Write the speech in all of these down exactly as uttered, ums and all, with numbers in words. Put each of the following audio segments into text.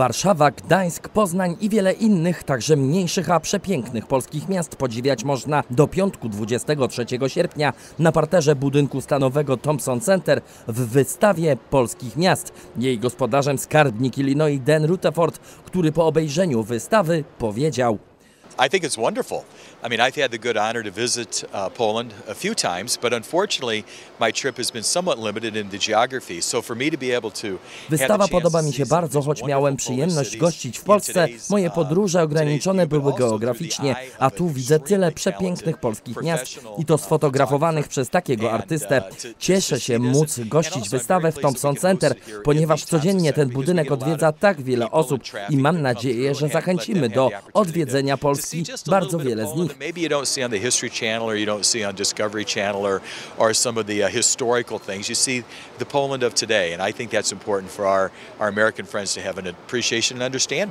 Warszawa, Gdańsk, Poznań i wiele innych, także mniejszych, a przepięknych polskich miast podziwiać można do piątku dwudziestego trzeciego sierpnia na parterze budynku stanowego Thompson Center w wystawie polskich miast. Jej gospodarzem skarbnik Illinois Dan Rutherford, który po obejrzeniu wystawy powiedział: I think it's wonderful. I mean, I've had the good honor to visit uh, Poland a few times, but unfortunately my trip has been somewhat limited in the geography. So for me to be able to... Wystawa podoba mi się bardzo, choć miałem przyjemność gościć w Polsce. Moje podróże ograniczone były geograficznie, a tu widzę tyle przepięknych polskich miast i to sfotografowanych przez takiego artystę. Cieszę się móc gościć wystawę w Thompson Center, ponieważ codziennie ten budynek odwiedza tak wiele osób i mam nadzieję, że zachęcimy do odwiedzenia Polski bardzo wiele z nich.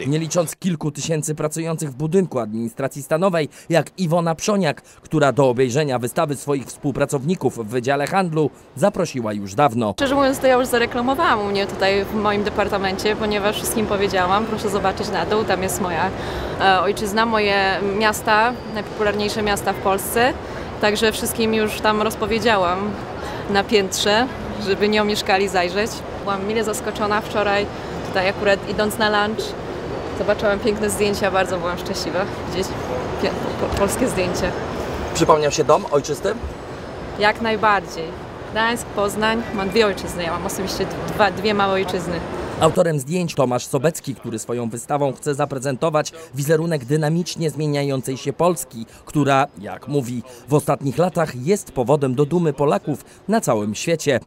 Nie licząc kilku tysięcy pracujących w budynku administracji stanowej, jak Iwona Przoniak, która do obejrzenia wystawy swoich współpracowników w Wydziale Handlu zaprosiła już dawno. Szczerze mówiąc, to ja już zareklamowałam u mnie tutaj w moim departamencie, ponieważ wszystkim powiedziałam, proszę zobaczyć na dół, tam jest moja e, ojczyzna, moje miasta, najpopularniejsze miasta w Polsce, także wszystkim już tam rozpowiedziałam na piętrze, żeby nie omieszkali zajrzeć. Byłam mile zaskoczona wczoraj, tutaj akurat idąc na lunch, zobaczyłam piękne zdjęcia, bardzo byłam szczęśliwa widzieć polskie zdjęcie. Przypomniał się dom ojczysty? Jak najbardziej. Gdańsk, Poznań, mam dwie ojczyzny, ja mam osobiście dwa, dwie małe ojczyzny. Autorem zdjęć Tomasz Sobecki, który swoją wystawą chce zaprezentować wizerunek dynamicznie zmieniającej się Polski, która, jak mówi, w ostatnich latach jest powodem do dumy Polaków na całym świecie.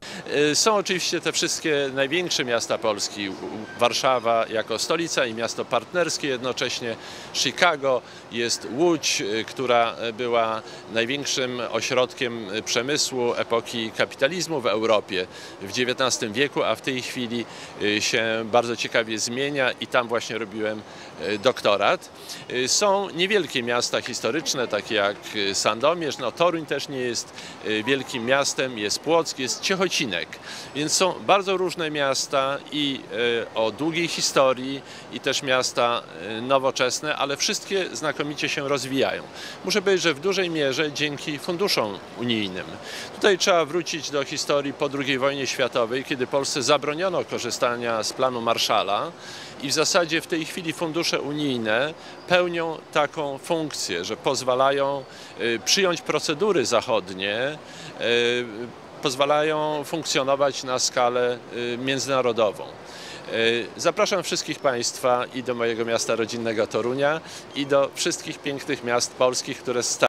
Są oczywiście te wszystkie największe miasta Polski, Warszawa jako stolica i miasto partnerskie jednocześnie, Chicago, jest Łódź, która była największym ośrodkiem przemysłu epoki kapitalizmu w Europie w dziewiętnastym wieku, a w tej chwili się bardzo ciekawie zmienia i tam właśnie robiłem doktorat. Są niewielkie miasta historyczne, takie jak Sandomierz, no Toruń też nie jest wielkim miastem, jest Płock, jest Ciechocinek. Więc są bardzo różne miasta i o długiej historii i też miasta nowoczesne, ale wszystkie znakomicie się rozwijają. Muszę powiedzieć, że w dużej mierze dzięki funduszom unijnym. Tutaj trzeba wrócić do historii po drugiej wojnie światowej, kiedy Polsce zabroniono korzystania z planu Marszala i w zasadzie w tej chwili fundusze unijne pełnią taką funkcję, że pozwalają przyjąć procedury zachodnie, pozwalają funkcjonować na skalę międzynarodową. Zapraszam wszystkich Państwa i do mojego miasta rodzinnego Torunia i do wszystkich pięknych miast polskich, które stają